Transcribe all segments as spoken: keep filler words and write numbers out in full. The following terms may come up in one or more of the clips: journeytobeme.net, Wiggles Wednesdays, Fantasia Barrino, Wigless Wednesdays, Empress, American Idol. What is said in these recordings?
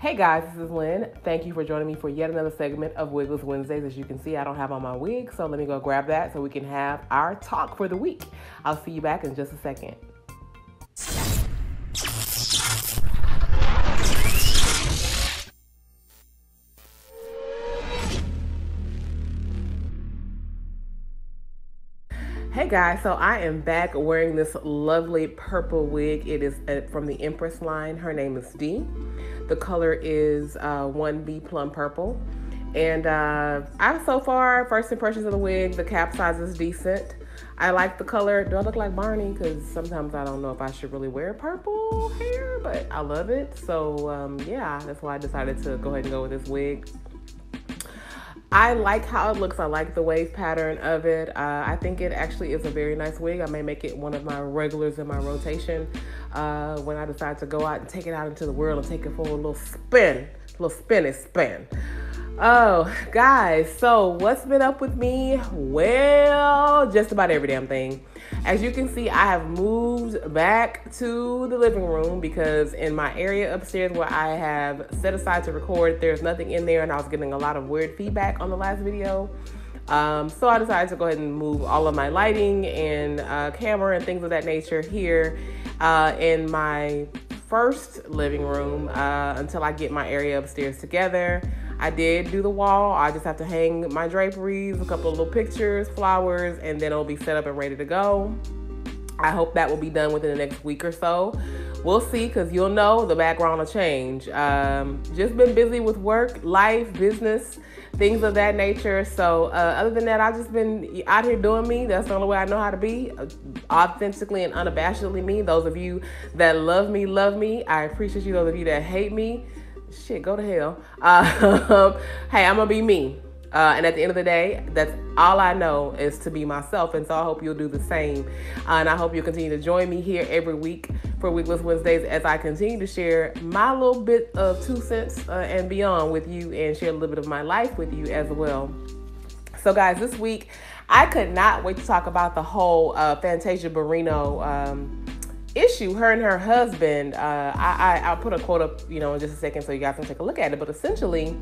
Hey guys, this is Lynn. Thank you for joining me for yet another segment of Wiggles Wednesdays. As you can see, I don't have on my wig, so let me go grab that so we can have our talk for the week. I'll see you back in just a second. Hey guys, so I am back wearing this lovely purple wig. It is from the Empress line. Her name is Dee. The color is uh, one B Plum Purple. And uh, I, so far, first impressions of the wig, the cap size is decent. I like the color. Do I look like Barney? Because sometimes I don't know if I should really wear purple hair, but I love it. So um, yeah, that's why I decided to go ahead and go with this wig. I like how it looks. I like the wave pattern of it. Uh, I think it actually is a very nice wig. I may make it one of my regulars in my rotation uh, when I decide to go out and take it out into the world and take it for a little spin, a little spinny spin. Oh, guys, so what's been up with me? Well, just about every damn thing. As you can see, I have moved back to the living room because in my area upstairs where I have set aside to record, there's nothing in there, and I was getting a lot of weird feedback on the last video. Um, so I decided to go ahead and move all of my lighting and uh, camera and things of that nature here uh, in my first living room uh, until I get my area upstairs together. I did do the wall. I just have to hang my draperies, a couple of little pictures, flowers, and then it'll be set up and ready to go. I hope that will be done within the next week or so. We'll see, because you'll know the background will change. Um, just been busy with work, life, business, things of that nature. So uh, other than that, I've just been out here doing me. That's the only way I know how to be, authentically and unabashedly me. Those of you that love me, love me. I appreciate you. Those of you that hate me, shit, go to hell. Uh, hey, I'm going to be me. Uh, and at the end of the day, that's all I know is to be myself. And so I hope you'll do the same. Uh, and I hope you'll continue to join me here every week for Wigless Wednesdays as I continue to share my little bit of two cents uh, and beyond with you and share a little bit of my life with you as well. So guys, this week, I could not wait to talk about the whole uh, Fantasia Barrino um issue, her and her husband. uh, I, I, I'll put a quote up, you know, in just a second so you guys can take a look at it, but essentially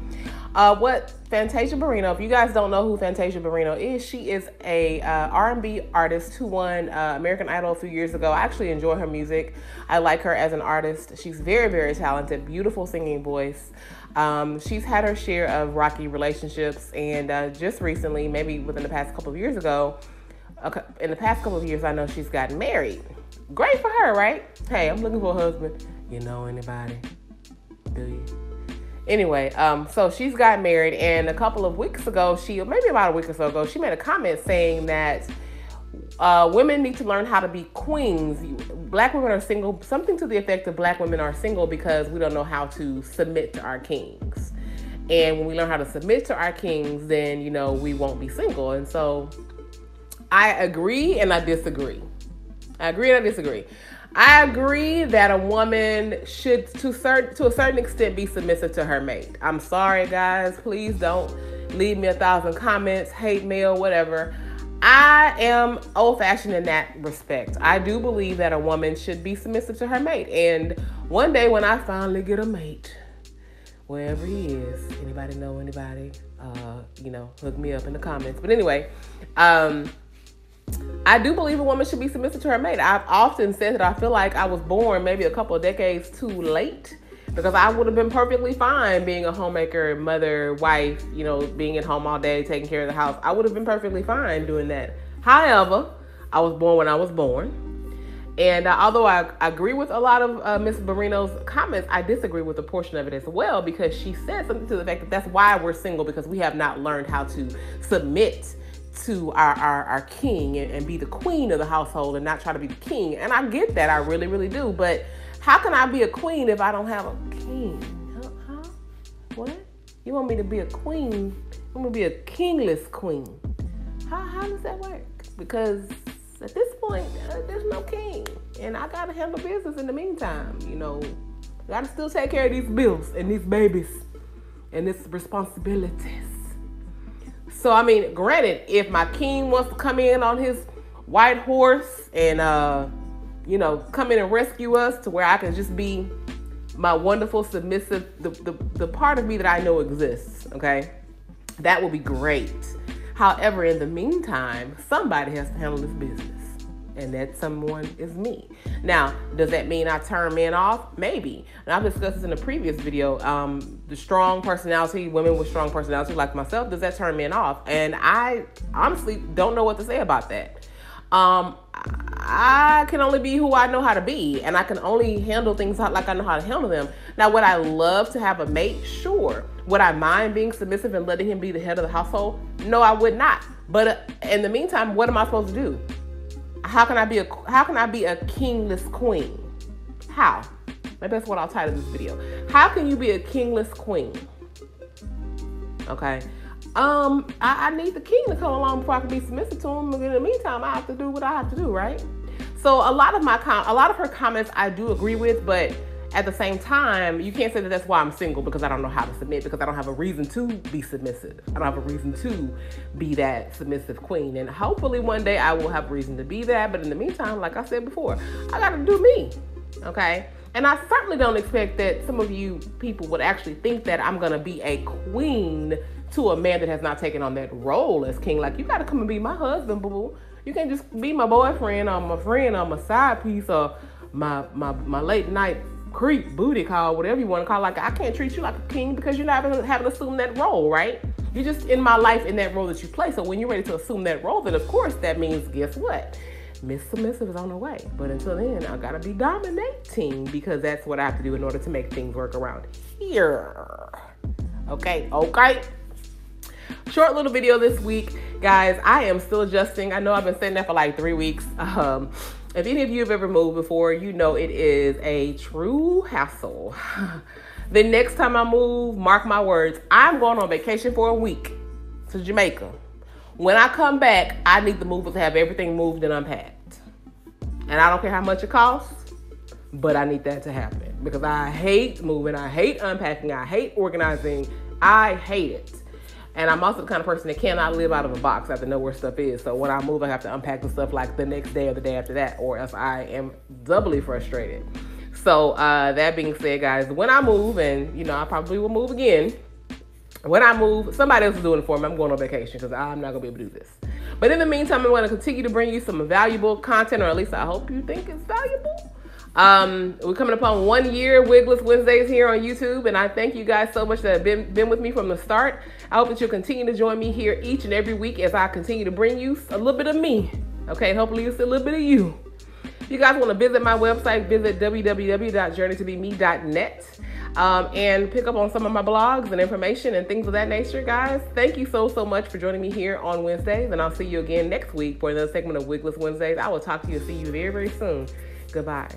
uh, what Fantasia Barrino, if you guys don't know who Fantasia Barrino is, she is a uh, R and B artist who won uh, American Idol a few years ago. I actually enjoy her music. I like her as an artist. She's very, very talented, beautiful singing voice. Um, she's had her share of rocky relationships, and uh, just recently, maybe within the past couple of years ago, in the past couple of years, I know she's gotten married. Great for her, right? Hey, I'm looking for a husband. You know anybody? Do you? Anyway, um, so she's got married, and a couple of weeks ago, she, maybe about a week or so ago, she made a comment saying that uh, women need to learn how to be queens. Black women are single, something to the effect of black women are single because we don't know how to submit to our kings. And when we learn how to submit to our kings, then, you know, we won't be single. And so I agree and I disagree. I agree and I disagree. I agree that a woman should, to, certain, to a certain extent, be submissive to her mate. I'm sorry, guys. Please don't leave me a thousand comments, hate mail, whatever. I am old-fashioned in that respect. I do believe that a woman should be submissive to her mate. And one day when I finally get a mate, wherever he is, anybody know anybody, uh, you know, hook me up in the comments. But anyway, um... I do believe a woman should be submissive to her mate. I've often said that I feel like I was born maybe a couple of decades too late, because I would have been perfectly fine being a homemaker, mother, wife, you know, being at home all day, taking care of the house. I would have been perfectly fine doing that. However, I was born when I was born. And uh, although I agree with a lot of uh, Miz Barrino's comments, I disagree with a portion of it as well, because she said something to the fact that that's why we're single, because we have not learned how to submit to our, our, our king and, and be the queen of the household and not try to be the king. And I get that. I really, really do. But how can I be a queen if I don't have a king? Huh? huh? What? You want me to be a queen? I'm going to be a kingless queen. How, how does that work? Because at this point, uh, there's no king. And I got to handle business in the meantime. You know, got to still take care of these bills and these babies and these responsibilities. So, I mean, granted, if my king wants to come in on his white horse and, uh, you know, come in and rescue us to where I can just be my wonderful submissive, the, the, the part of me that I know exists, okay? That will be great. However, in the meantime, somebody has to handle this business, and that someone is me. Now, does that mean I turn men off? Maybe. And I've discussed this in a previous video. Um, the strong personality, women with strong personality like myself, does that turn men off? And I honestly don't know what to say about that. Um, I can only be who I know how to be, and I can only handle things like I know how to handle them. Now, would I love to have a mate? Sure. Would I mind being submissive and letting him be the head of the household? No, I would not. But uh, in the meantime, what am I supposed to do? How can I be a how can I be a kingless queen? How? Maybe that's what I'll title this video. How can you be a kingless queen? Okay. Um, I, I need the king to come along before I can be submissive to him. And in the meantime, I have to do what I have to do, right? So a lot of my com a lot of her comments I do agree with, but at the same time, you can't say that that's why I'm single, because I don't know how to submit, because I don't have a reason to be submissive. I don't have a reason to be that submissive queen. And hopefully one day I will have reason to be that. But in the meantime, like I said before, I got to do me, okay? And I certainly don't expect that some of you people would actually think that I'm going to be a queen to a man that has not taken on that role as king. Like, you got to come and be my husband, boo-boo. You can't just be my boyfriend or my friend or my side piece or my, my, my late night creep, booty call, whatever you want to call it. Like, I can't treat you like a king because you're not having to assume that role, right? You're just in my life in that role that you play. So when you're ready to assume that role, then of course that means, guess what? Miss Submissive is on the way. But until then, I gotta be dominating, because that's what I have to do in order to make things work around here. Okay, okay. Short little video this week, guys. I am still adjusting. I know I've been saying that for like three weeks. Um, If any of you have ever moved before, you know it is a true hassle. The next time I move, mark my words, I'm going on vacation for a week to Jamaica. When I come back, I need the mover to have everything moved and unpacked. And I don't care how much it costs, but I need that to happen, because I hate moving. I hate unpacking. I hate organizing. I hate it. And I'm also the kind of person that cannot live out of a box. I have to know where stuff is. So when I move, I have to unpack the stuff like the next day or the day after that, or else I am doubly frustrated. So uh, that being said, guys, when I move, and you know, I probably will move again. When I move, somebody else is doing it for me. I'm going on vacation because I'm not going to be able to do this. But in the meantime, I'm going to continue to bring you some valuable content, or at least I hope you think it's valuable. Um, we're coming upon one year Wigless Wednesdays here on YouTube, and I thank you guys so much that have been, been with me from the start. I hope that you'll continue to join me here each and every week as I continue to bring you a little bit of me, okay? Hopefully it's a little bit of you. If you guys want to visit my website, visit w w w dot journey to be me dot net um, and pick up on some of my blogs and information and things of that nature, guys. Thank you so, so much for joining me here on Wednesdays, and I'll see you again next week for another segment of Wigless Wednesdays. I will talk to you and see you very, very soon. Goodbye.